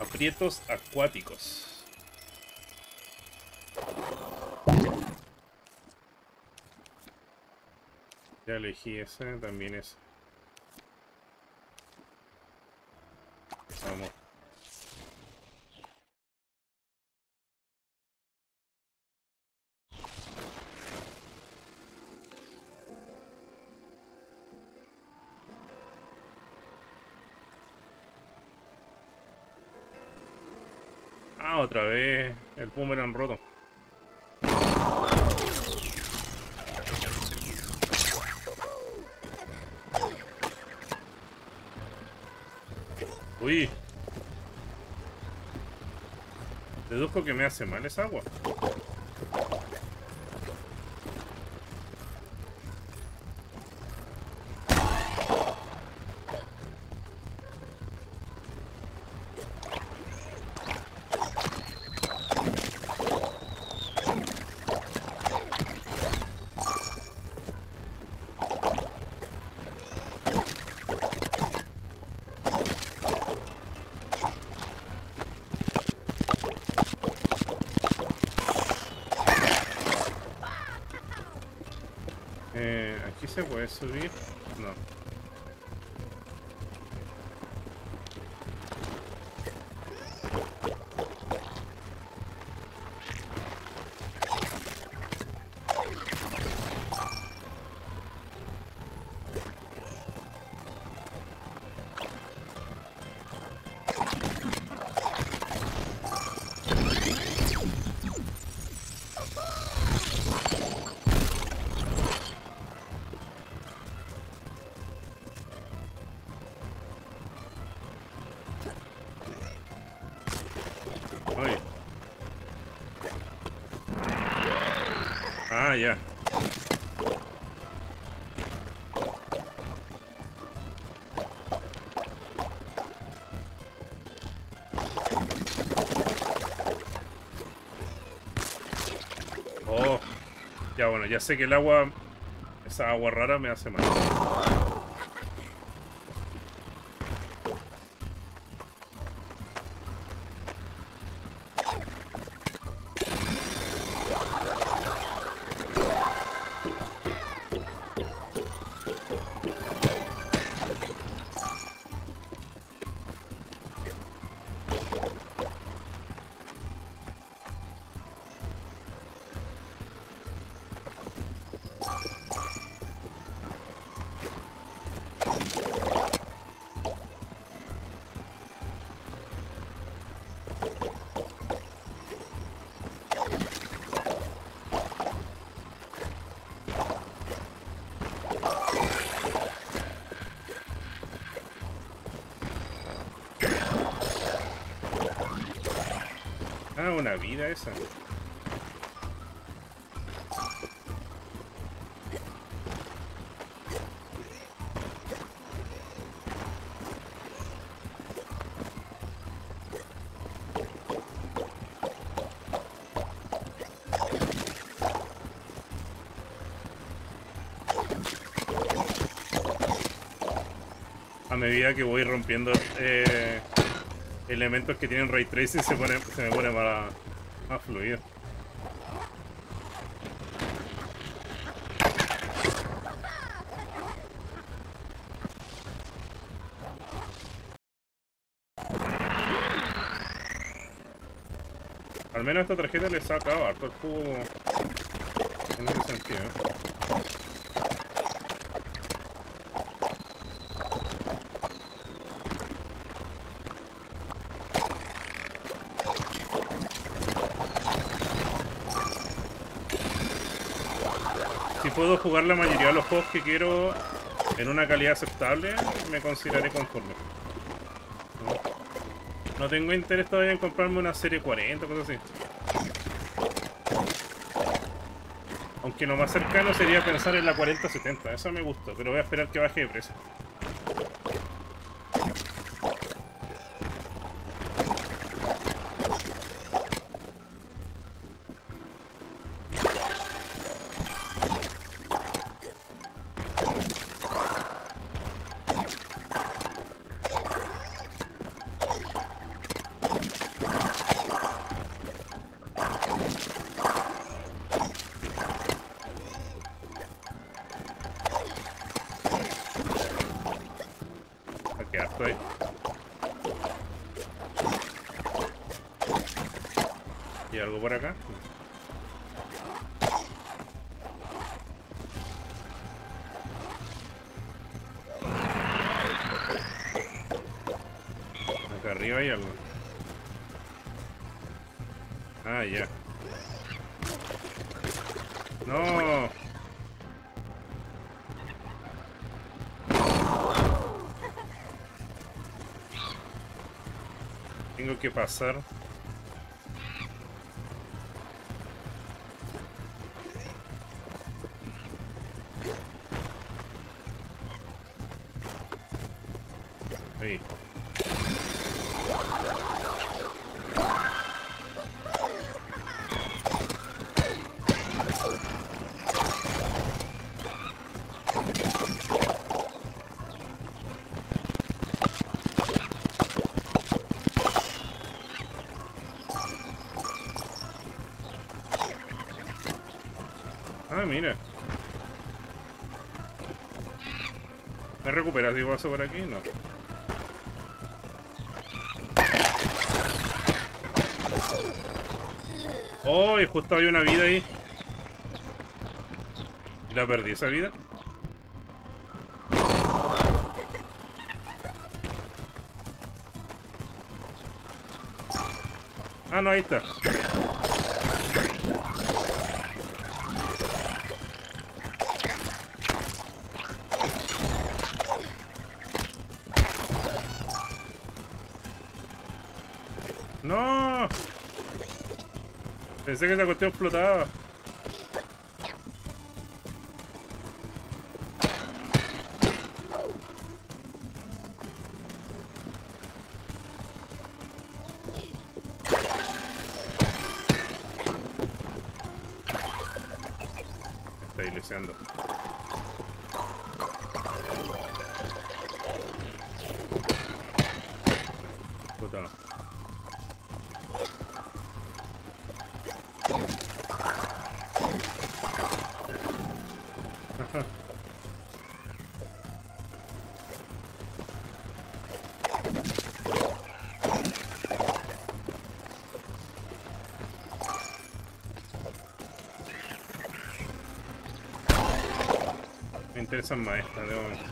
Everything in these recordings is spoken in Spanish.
Aprietos acuáticos. Ya elegí esa, también esa. Vamos. Ah, otra vez el boomerang roto. Uy. Deduzco que me hace mal esa agua. ¿Se puede subir? No. Ah, ya. Oh, ya bueno, ya sé que el agua, esa agua rara me hace mal. Ah, una vida esa. A medida que voy rompiendo elementos que tienen ray tracing se me pone más fluido. Al menos esta tarjeta le saca harto el jugo en ese sentido. Puedo jugar la mayoría de los juegos que quiero en una calidad aceptable, me consideraré conforme. No tengo interés todavía en comprarme una serie 40 o cosas así. Aunque lo más cercano sería pensar en la 4070, esa me gustó, pero voy a esperar que baje de precio. ¿Y algo por acá? Acá arriba hay algo. Ah, ya. ¡No! Tengo que pasar. Ahí. Ah, mira. ¿Me recuperas si paso por aquí? No. Oh, justo había una vida ahí. ¿La perdí esa vida? Ah, no, ahí está. No. Pensé que esa cuestión explotaba. Está ilusionando. Puta no. Me interesan más estas de momento.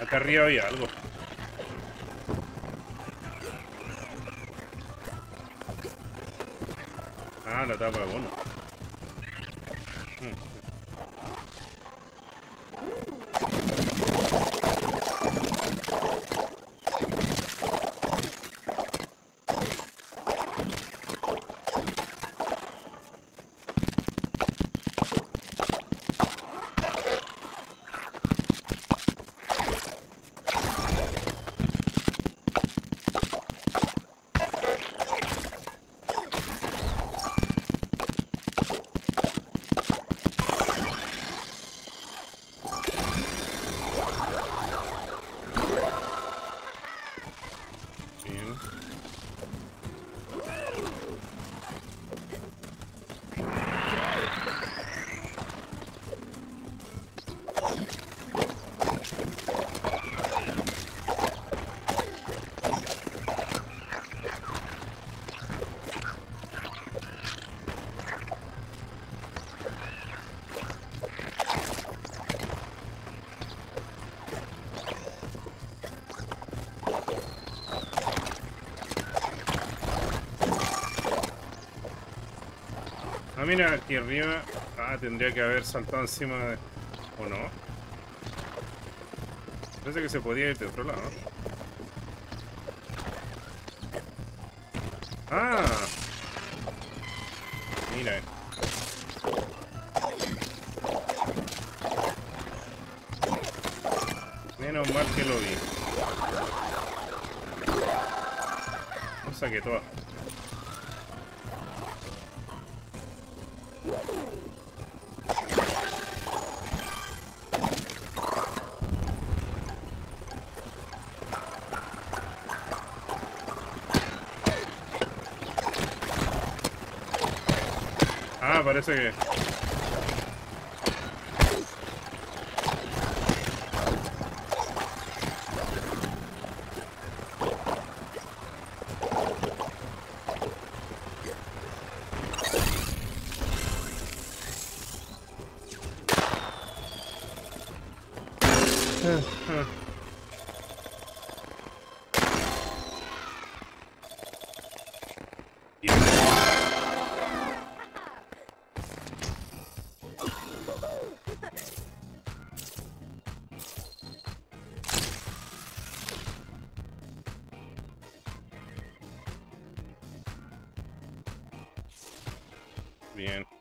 Acá arriba había algo. Ah, la tapa de bono. Ah, mira, aquí arriba. Ah, tendría que haber saltado encima de... ¿O no? Parece que se podía ir de otro lado, ¿no? ¡Ah! Mira. Menos mal que lo vi. No saqué todas. Ah, parece que... Bien.